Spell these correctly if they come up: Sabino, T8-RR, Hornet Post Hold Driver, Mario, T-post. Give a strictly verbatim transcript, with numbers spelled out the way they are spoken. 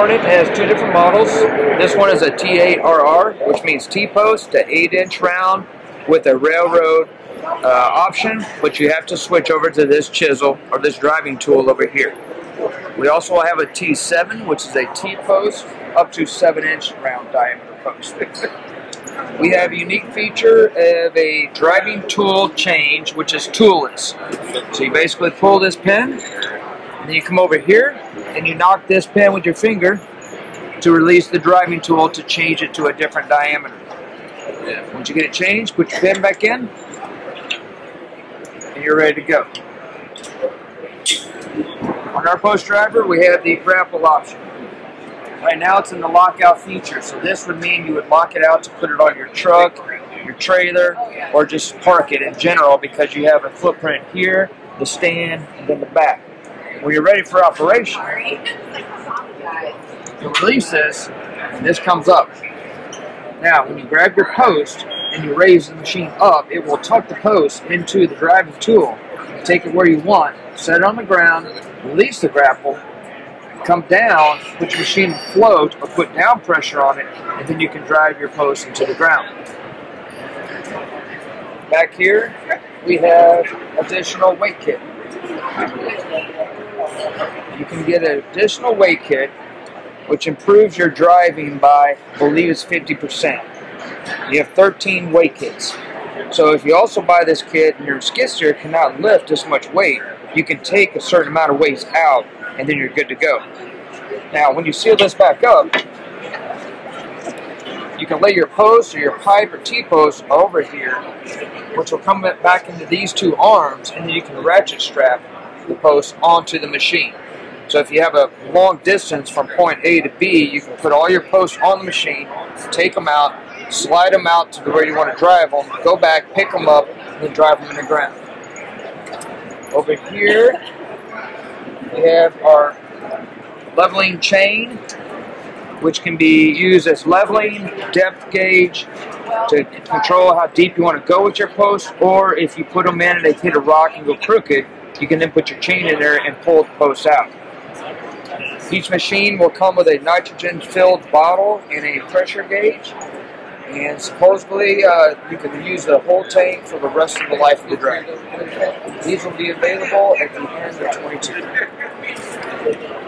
Hornet has two different models. This one is a T eight R R, which means T-post, an eight inch round with a railroad uh, option, but you have to switch over to this chisel or this driving tool over here. We also have a T seven, which is a T-post, up to seven inch round diameter post. We have a unique feature of a driving tool change, which is toolless. So you basically pull this pin, and then you come over here, and you knock this pin with your finger to release the driving tool to change it to a different diameter. Once you get it changed, put your pin back in, and you're ready to go. On our post driver, we have the grapple option. Right now it's in the lockout feature, so this would mean you would lock it out to put it on your truck, your trailer, or just park it in general because you have a footprint here, the stand, and then the back. When you're ready for operation, you release this, and this comes up. Now, when you grab your post and you raise the machine up, it will tuck the post into the driving tool, take it where you want, set it on the ground, release the grapple, come down, put your machine float or put down pressure on it, and then you can drive your post into the ground. Back here, we have additional weight kit. You can get an additional weight kit, which improves your driving by, I believe it's fifty percent. You have thirteen weight kits. So if you also buy this kit and your skid steer cannot lift this much weight, you can take a certain amount of weight out, and then you're good to go. Now, when you seal this back up, you can lay your post or your pipe or T-post over here, which will come back into these two arms, and then you can ratchet strap the post onto the machine. So if you have a long distance from point A to B, you can put all your posts on the machine, take them out, slide them out to where you want to drive them, go back, pick them up, and then drive them in the ground. Over here, we have our leveling chain, which can be used as leveling, depth gauge, to control how deep you want to go with your posts, or if you put them in and they hit a rock and go crooked, you can then put your chain in there and pull the posts out. Each machine will come with a nitrogen-filled bottle and a pressure gauge, and supposedly uh, you can use the whole tank for the rest of the life of the driver. These will be available at the end of twenty-two.